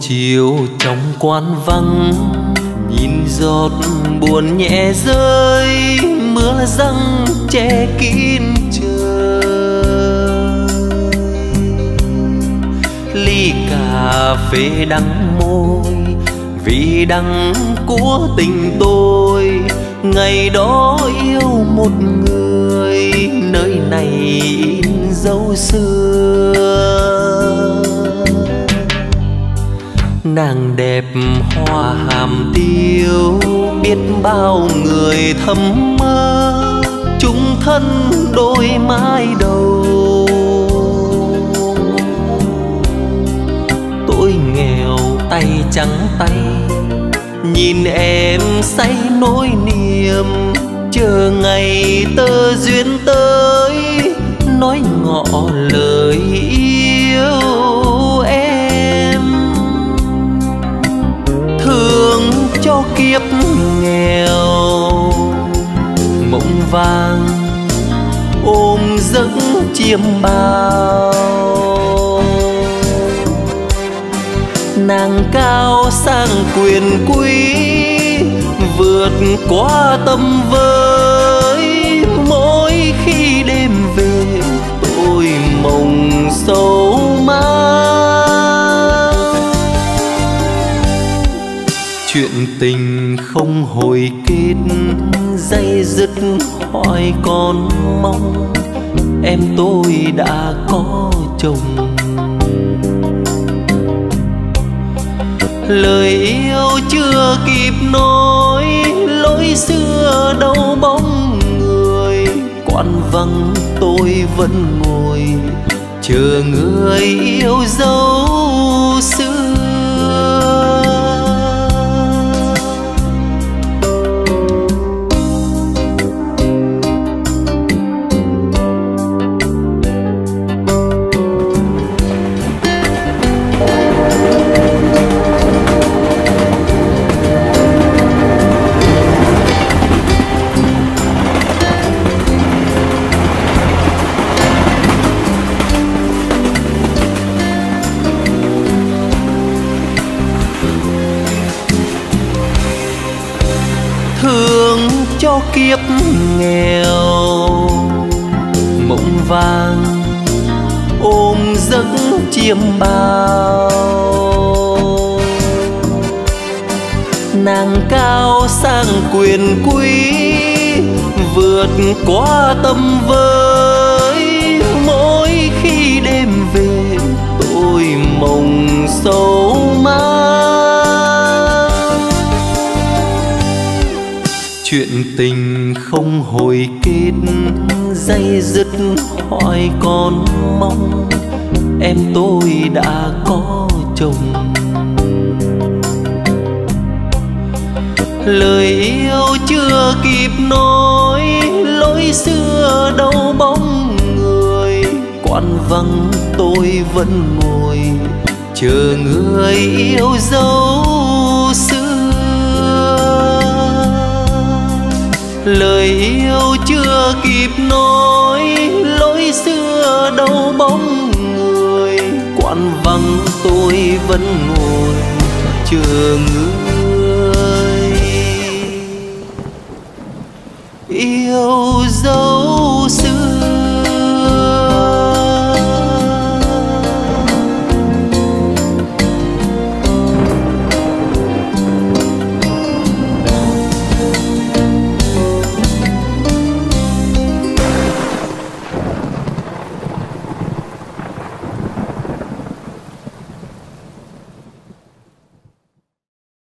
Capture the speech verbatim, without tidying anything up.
chiều trong quán vắng, nhìn giọt buồn nhẹ rơi, mưa răng che kín trời. Ly cà phê đắng môi vì đắng của tình tôi, ngày đó yêu một người nơi này in dấu xưa. Nàng đẹp hoa hàm tiêu, biết bao người thầm mơ, chung thân đôi mái đầu. Tôi nghèo tay trắng tay, nhìn em say nỗi niềm, chờ ngày tơ duyên tới, nói ngỏ lời yêu em. Thương cho kiếp nghèo, mộng vàng ôm giấc chiêm bao. Nàng cao sang quyền quý, vượt qua tâm với. Mỗi khi đêm về tôi mộng sâu mang. Chuyện tình không hồi kết, day dứt hoài còn mong. Em tôi đã có chồng, lời yêu chưa kịp nói, lối xưa đâu bóng người. Quán vắng tôi vẫn ngồi chờ người yêu dấu xưa. Cho kiếp nghèo, mộng vàng ôm giấc chiêm bao. Nàng cao sang quyền quý, vượt qua tâm với. Mỗi khi đêm về tôi mộng sâu mãi. Chuyện tình không hồi kết, day dứt hoài còn mong. Em tôi đã có chồng, lời yêu chưa kịp nói, lối xưa đâu bóng người. Quán vắng tôi vẫn ngồi chờ người yêu dấu xưa. Lời yêu chưa kịp nói, lối xưa đâu bóng người. Quán vắng tôi vẫn ngồi chờ người yêu dấu.